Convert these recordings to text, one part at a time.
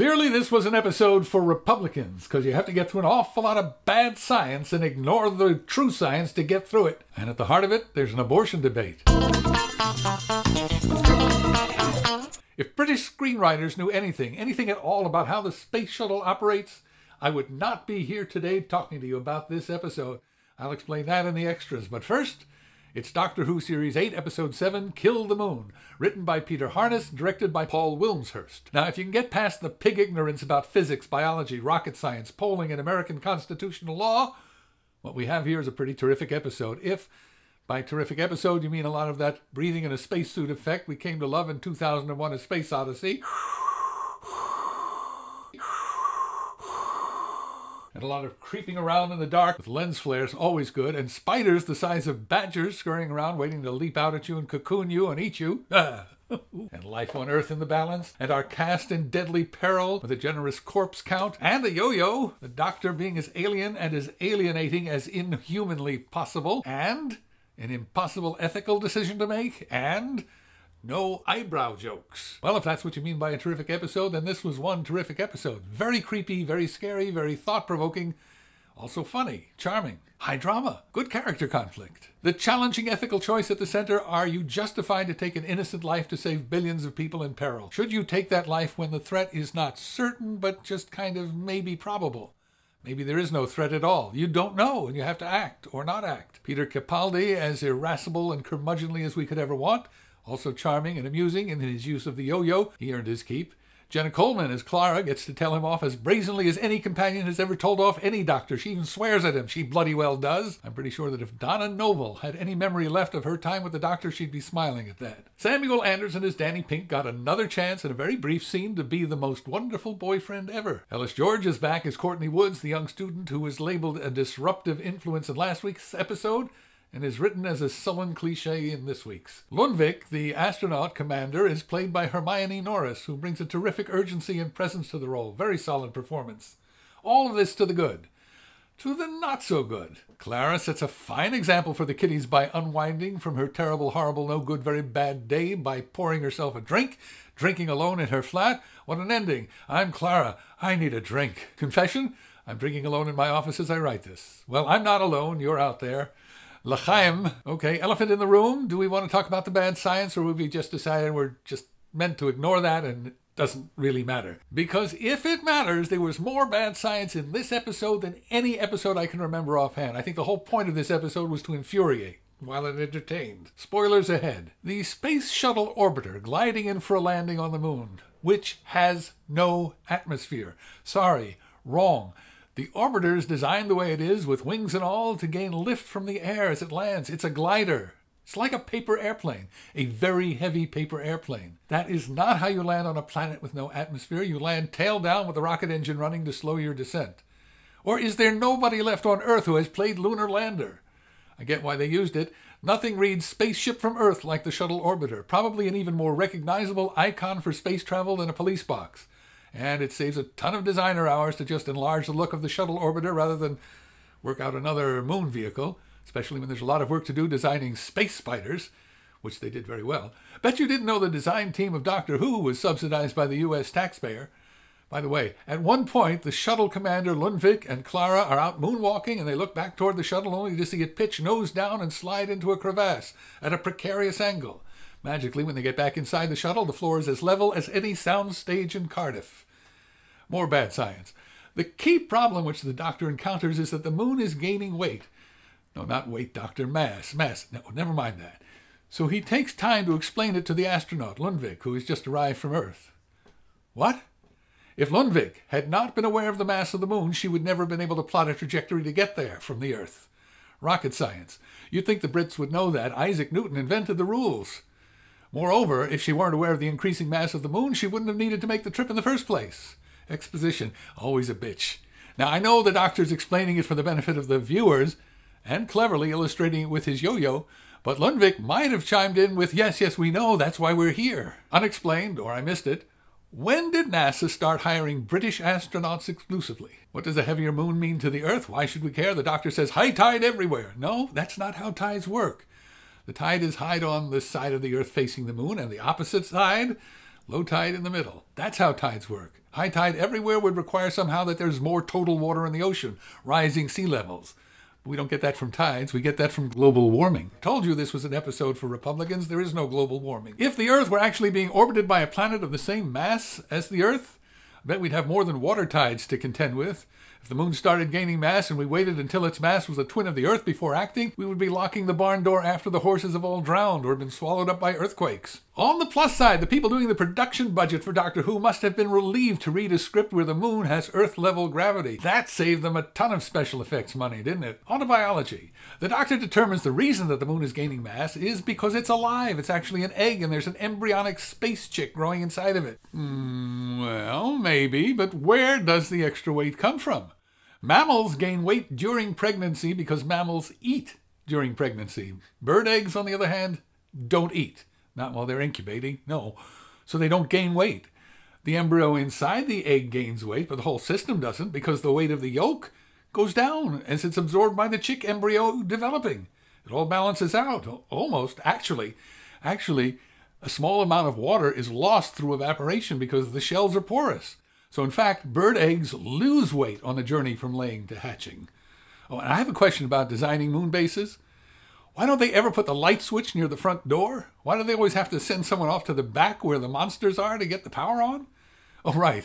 Clearly this was an episode for Republicans, because you have to get through an awful lot of bad science and ignore the true science to get through it. And at the heart of it, there's an abortion debate. If British screenwriters knew anything at all about how the space shuttle operates, I would not be here today talking to you about this episode. I'll explain that in the extras, but first, it's Doctor Who Series 8, Episode 7, Kill the Moon, written by Peter Harness, directed by Paul Wilmshurst. Now, if you can get past the pig ignorance about physics, biology, rocket science, polling, and American constitutional law, what we have here is a pretty terrific episode. If, by terrific episode, you mean a lot of that breathing in a spacesuit effect we came to love in 2001: A Space Odyssey, and a lot of creeping around in the dark with lens flares, always good, and spiders the size of badgers scurrying around waiting to leap out at you and cocoon you and eat you, and life on Earth in the balance, and our cast in deadly peril with a generous corpse count, and the yo-yo, the Doctor being as alien and as alienating as inhumanly possible, and an impossible ethical decision to make, and no eyebrow jokes. Well, if that's what you mean by a terrific episode, then this was one terrific episode. Very creepy, very scary, very thought-provoking, also funny, charming, high drama, good character conflict. The challenging ethical choice at the center: are you justified to take an innocent life to save billions of people in peril? Should you take that life when the threat is not certain, but just kind of maybe probable? Maybe there is no threat at all. You don't know, and you have to act or not act. Peter Capaldi, as irascible and curmudgeonly as we could ever want, also charming and amusing in his use of the yo-yo. He earned his keep. Jenna Coleman as Clara gets to tell him off as brazenly as any companion has ever told off any doctor. She even swears at him. She bloody well does. I'm pretty sure that if Donna Noble had any memory left of her time with the Doctor, she'd be smiling at that. Samuel Anderson as Danny Pink got another chance in a very brief scene to be the most wonderful boyfriend ever. Ellis George is back as Courtney Woods, the young student who was labeled a disruptive influence in last week's episode, and is written as a sullen cliché in this week's. Lundvik, the astronaut commander, is played by Hermione Norris, who brings a terrific urgency and presence to the role. Very solid performance. All of this to the good. To the not-so-good. Clara sets a fine example for the kiddies by unwinding from her terrible, horrible, no-good, very bad day by pouring herself a drink, drinking alone in her flat. What an ending. I'm Clara. I need a drink. Confession? I'm drinking alone in my office as I write this. Well, I'm not alone. You're out there. L'chaim. Okay, elephant in the room. Do we want to talk about the bad science, or have we just decided we're just meant to ignore that and it doesn't really matter? Because if it matters, there was more bad science in this episode than any episode I can remember offhand. I think the whole point of this episode was to infuriate while it entertained. Spoilers ahead. The space shuttle orbiter gliding in for a landing on the moon, which has no atmosphere. Sorry, wrong. The orbiter is designed the way it is, with wings and all, to gain lift from the air as it lands. It's a glider. It's like a paper airplane, a very heavy paper airplane. That is not how you land on a planet with no atmosphere. You land tail down with the rocket engine running to slow your descent. Or is there nobody left on Earth who has played Lunar Lander? I get why they used it. Nothing reads spaceship from Earth like the shuttle orbiter. Probably an even more recognizable icon for space travel than a police box. And it saves a ton of designer hours to just enlarge the look of the shuttle orbiter rather than work out another moon vehicle, especially when there's a lot of work to do designing space spiders, which they did very well. Bet you didn't know the design team of Doctor Who was subsidized by the U.S. taxpayer. By the way, at one point, the shuttle commander Lundvik and Clara are out moonwalking, and they look back toward the shuttle only to see it pitch nose down and slide into a crevasse at a precarious angle. Magically, when they get back inside the shuttle, the floor is as level as any sound stage in Cardiff. More bad science. The key problem which the Doctor encounters is that the moon is gaining weight. No, not weight, Doctor. Mass. Mass. No, never mind that. So he takes time to explain it to the astronaut, Lundvik, who has just arrived from Earth. What? If Lundvik had not been aware of the mass of the moon, she would never have been able to plot a trajectory to get there from the Earth. Rocket science. You'd think the Brits would know that. Isaac Newton invented the rules. Moreover, if she weren't aware of the increasing mass of the moon, she wouldn't have needed to make the trip in the first place. Exposition, always a bitch. Now, I know the Doctor's explaining it for the benefit of the viewers, and cleverly illustrating it with his yo-yo, but Lundvik might have chimed in with, yes, yes, we know, that's why we're here. Unexplained, or I missed it. When did NASA start hiring British astronauts exclusively? What does a heavier moon mean to the Earth? Why should we care? The Doctor says, high tide everywhere. No, that's not how tides work. The tide is high on this side of the Earth facing the moon, and the opposite side, low tide in the middle. That's how tides work. High tide everywhere would require somehow that there's more total water in the ocean, rising sea levels. But we don't get that from tides. We get that from global warming. I told you this was an episode for Republicans. There is no global warming. If the Earth were actually being orbited by a planet of the same mass as the Earth, I bet we'd have more than water tides to contend with. If the moon started gaining mass and we waited until its mass was a twin of the Earth before acting, we would be locking the barn door after the horses have all drowned or been swallowed up by earthquakes. On the plus side, the people doing the production budget for Doctor Who must have been relieved to read a script where the moon has Earth-level gravity. That saved them a ton of special effects money, didn't it? On to biology. The Doctor determines the reason that the moon is gaining mass is because it's alive. It's actually an egg and there's an embryonic space chick growing inside of it. Well, maybe, but where does the extra weight come from? Mammals gain weight during pregnancy because mammals eat during pregnancy. Bird eggs, on the other hand, don't eat. Not while they're incubating, no. So they don't gain weight. The embryo inside the egg gains weight, but the whole system doesn't because the weight of the yolk goes down as it's absorbed by the chick embryo developing. It all balances out, almost, actually. Actually, a small amount of water is lost through evaporation because the shells are porous. So in fact, bird eggs lose weight on the journey from laying to hatching. Oh, and I have a question about designing moon bases. Why don't they ever put the light switch near the front door? Why do they always have to send someone off to the back where the monsters are to get the power on? Oh, right,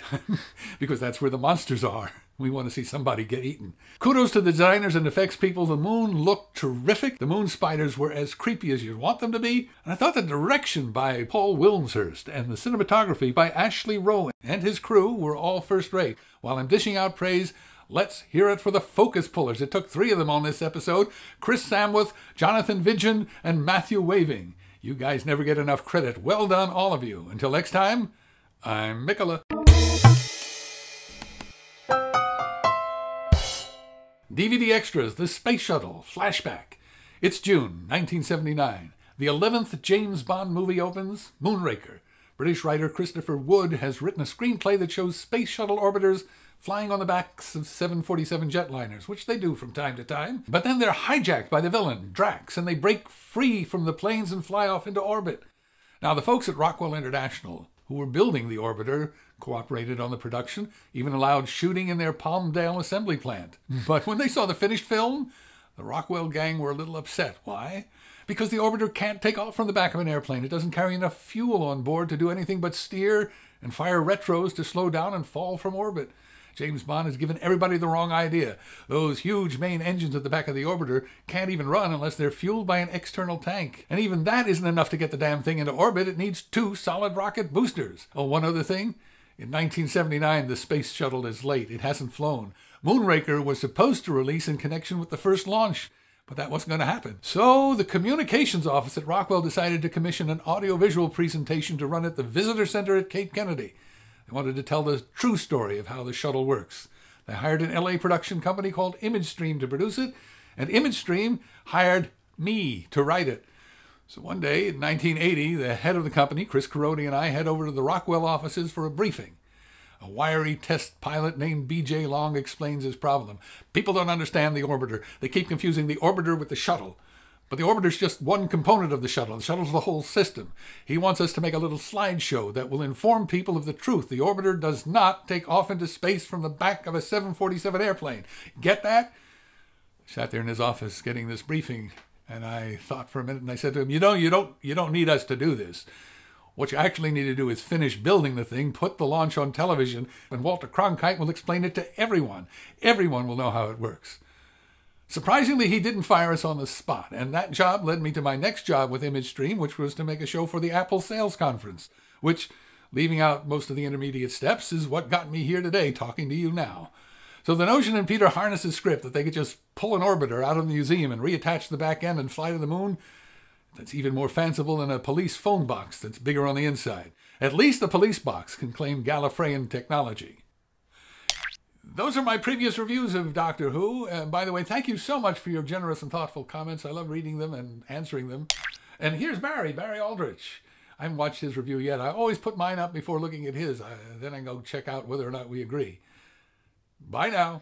because that's where the monsters are. We want to see somebody get eaten. Kudos to the designers and effects people. The moon looked terrific. The moon spiders were as creepy as you'd want them to be. And I thought the direction by Paul Wilmshurst and the cinematography by Ashley Rowan and his crew were all first rate. While I'm dishing out praise, let's hear it for the focus pullers. It took three of them on this episode. Chris Samworth, Jonathan Vidgeon, and Matthew Waving. You guys never get enough credit. Well done, all of you. Until next time, I'm Mickeleh. DVD Extras, The Space Shuttle, Flashback. It's June 1979. The 11th James Bond movie opens, Moonraker. British writer Christopher Wood has written a screenplay that shows space shuttle orbiters flying on the backs of 747 jetliners, which they do from time to time. But then they're hijacked by the villain, Drax, and they break free from the planes and fly off into orbit. Now, the folks at Rockwell International, who were building the orbiter, cooperated on the production, even allowed shooting in their Palmdale assembly plant. But when they saw the finished film, the Rockwell gang were a little upset. Why? Because the orbiter can't take off from the back of an airplane. It doesn't carry enough fuel on board to do anything but steer and fire retros to slow down and fall from orbit. James Bond has given everybody the wrong idea. Those huge main engines at the back of the orbiter can't even run unless they're fueled by an external tank. And even that isn't enough to get the damn thing into orbit. It needs two solid rocket boosters. Oh, one other thing. In 1979, the space shuttle is late. It hasn't flown. Moonraker was supposed to release in connection with the first launch, but that wasn't going to happen. So the communications office at Rockwell decided to commission an audiovisual presentation to run at the visitor center at Cape Kennedy. They wanted to tell the true story of how the shuttle works. They hired an LA production company called ImageStream to produce it, and ImageStream hired me to write it. So one day in 1980, the head of the company, Chris Carody, and I head over to the Rockwell offices for a briefing. A wiry test pilot named B.J. Long explains his problem. People don't understand the orbiter. They keep confusing the orbiter with the shuttle. But the orbiter's just one component of the shuttle. The shuttle's the whole system. He wants us to make a little slideshow that will inform people of the truth. The orbiter does not take off into space from the back of a 747 airplane. Get that? I sat there in his office getting this briefing, and I thought for a minute, and I said to him, you know, you don't need us to do this. What you actually need to do is finish building the thing, put the launch on television, and Walter Cronkite will explain it to everyone. Everyone will know how it works. Surprisingly, he didn't fire us on the spot, and that job led me to my next job with ImageStream, which was to make a show for the Apple sales conference, which, leaving out most of the intermediate steps, is what got me here today talking to you now. So the notion in Peter Harness's script that they could just pull an orbiter out of the museum and reattach the back end and fly to the moon, that's even more fanciful than a police phone box that's bigger on the inside. At least the police box can claim Gallifreyan technology. Those are my previous reviews of Doctor Who. And by the way, thank you so much for your generous and thoughtful comments. I love reading them and answering them. And here's Barry Aldrich. I haven't watched his review yet. I always put mine up before looking at his. Then I go check out whether or not we agree. Bye now.